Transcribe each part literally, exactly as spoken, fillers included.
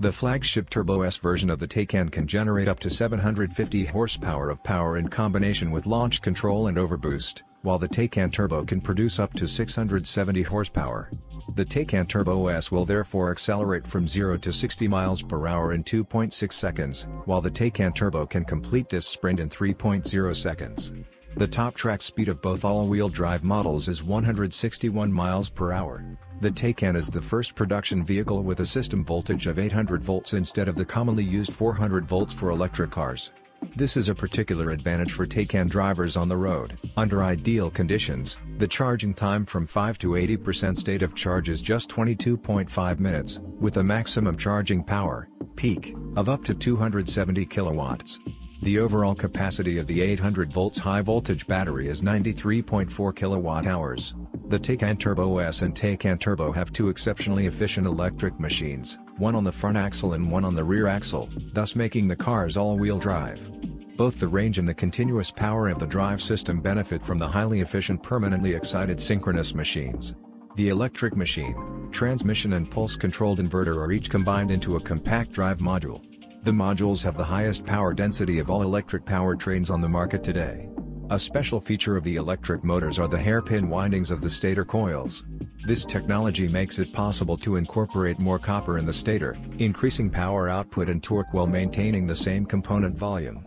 The flagship Turbo S version of the Taycan can generate up to seven hundred fifty horsepower of power in combination with launch control and overboost, while the Taycan Turbo can produce up to six hundred seventy horsepower. The Taycan Turbo S will therefore accelerate from zero to sixty miles per hour in two point six seconds, while the Taycan Turbo can complete this sprint in three point zero seconds. The top track speed of both all-wheel drive models is one hundred sixty-one miles per hour. The Taycan is the first production vehicle with a system voltage of eight hundred volts instead of the commonly used four hundred volts for electric cars. This is a particular advantage for Taycan drivers on the road. Under ideal conditions, the charging time from five to eighty percent state of charge is just twenty-two point five minutes, with a maximum charging power, peak, of up to two hundred seventy kilowatts. The overall capacity of the eight hundred volts high-voltage battery is ninety-three point four kilowatt hours. The Taycan Turbo S and Taycan Turbo have two exceptionally efficient electric machines, one on the front axle and one on the rear axle, thus making the cars all-wheel drive. Both the range and the continuous power of the drive system benefit from the highly efficient permanently excited synchronous machines. The electric machine, transmission and pulse-controlled inverter are each combined into a compact drive module. The modules have the highest power density of all electric powertrains on the market today. A special feature of the electric motors are the hairpin windings of the stator coils. This technology makes it possible to incorporate more copper in the stator, increasing power output and torque while maintaining the same component volume.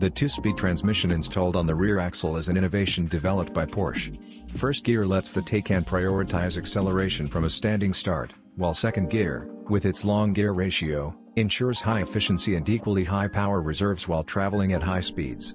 The two-speed transmission installed on the rear axle is an innovation developed by Porsche. First gear lets the Taycan prioritize acceleration from a standing start, while second gear, with its long gear ratio, ensures high efficiency and equally high power reserves while traveling at high speeds.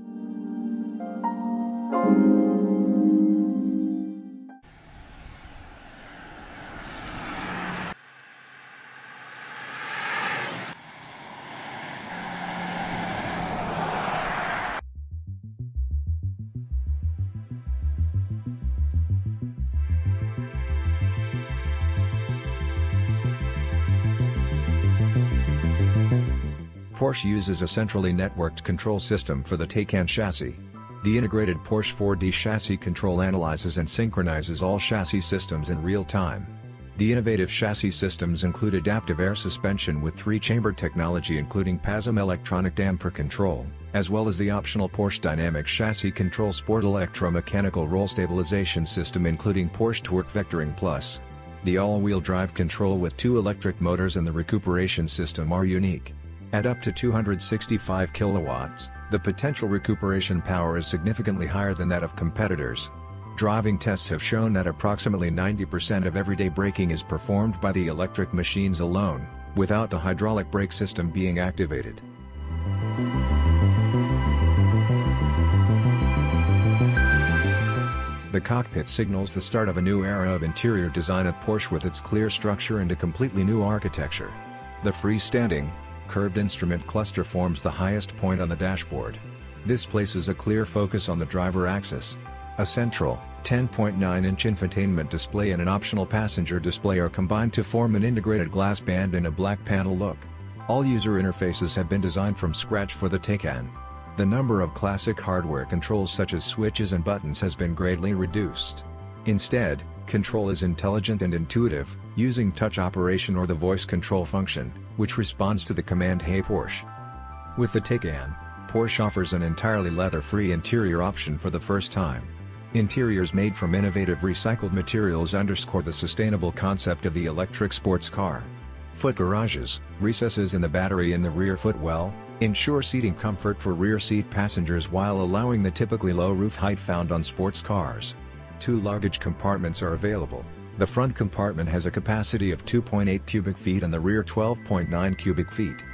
Porsche uses a centrally networked control system for the Taycan chassis. The integrated Porsche four D chassis control analyzes and synchronizes all chassis systems in real time. The innovative chassis systems include adaptive air suspension with three-chamber technology including P A S M electronic damper control, as well as the optional Porsche Dynamic Chassis Control Sport electromechanical roll stabilization system including Porsche Torque Vectoring Plus. The all-wheel drive control with two electric motors and the recuperation system are unique. At up to two hundred sixty-five kilowatts, the potential recuperation power is significantly higher than that of competitors. Driving tests have shown that approximately ninety percent of everyday braking is performed by the electric machines alone, without the hydraulic brake system being activated. The cockpit signals the start of a new era of interior design at Porsche with its clear structure and a completely new architecture. The freestanding, curved instrument cluster forms the highest point on the dashboard. This places a clear focus on the driver axis. A central, ten point nine inch infotainment display and an optional passenger display are combined to form an integrated glass band and a black panel look. All user interfaces have been designed from scratch for the Taycan. The number of classic hardware controls such as switches and buttons has been greatly reduced. Instead, control is intelligent and intuitive, using touch operation or the voice control function, which responds to the command Hey Porsche. With the Taycan, Porsche offers an entirely leather-free interior option for the first time. Interiors made from innovative recycled materials underscore the sustainable concept of the electric sports car. Foot garages, recesses in the battery and the rear footwell, ensure seating comfort for rear seat passengers while allowing the typically low roof height found on sports cars. Two luggage compartments are available. The front compartment has a capacity of two point eight cubic feet and the rear twelve point nine cubic feet.